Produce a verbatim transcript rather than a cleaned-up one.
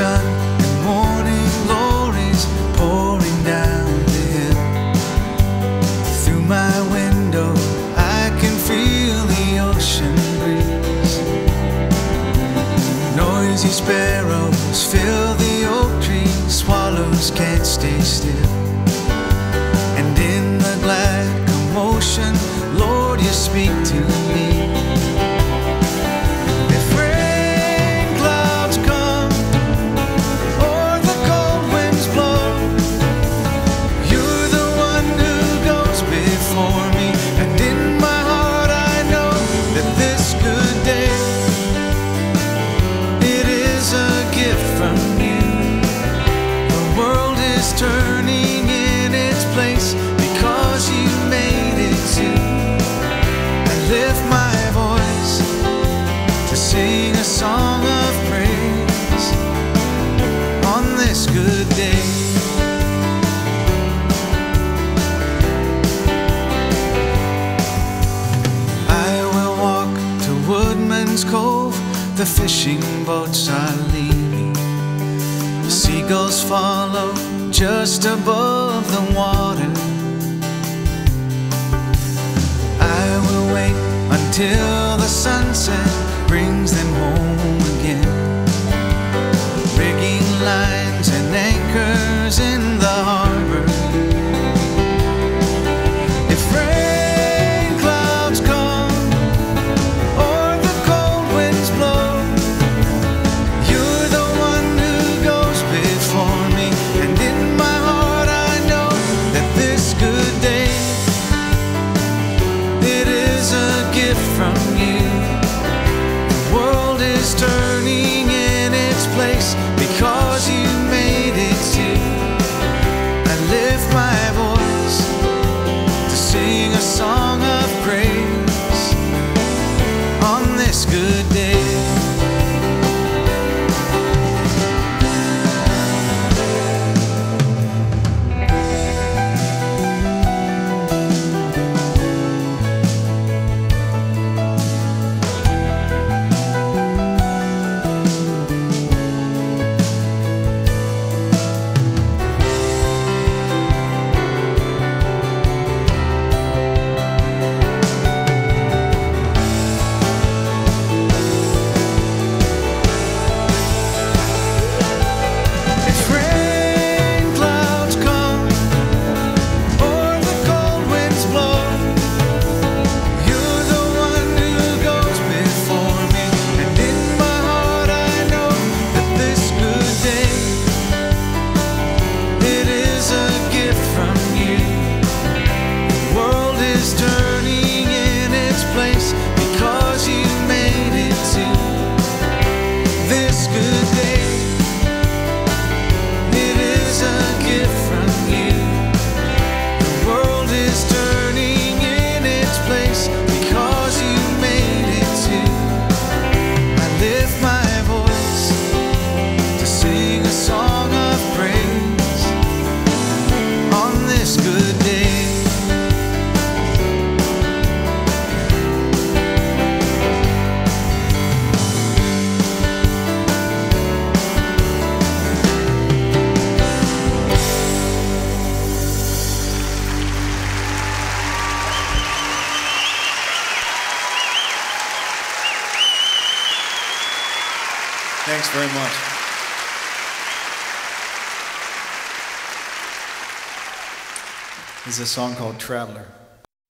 sun and morning glories pouring down the hill. Through my window I can feel the ocean breeze. Noisy sparrows fill the oak tree, swallows can't stay still. And in the glad commotion, Lord, you speak to me. Turning in its place because you made it too. I lift my voice to sing a song of praise on this good day. I will walk to Woodman's Cove, the fishing boats are leaving. The seagulls follow just above the water. I will wait until the sunset brings them home again, rigging lines and anchors in the harbor. If rain clouds come or the cold winds blow, you're the one who goes before me, and in from you, the world is turning in its place because you made it too. I lift my voice to sing a song of praise on this good day. Thanks very much. This is a song called Traveler.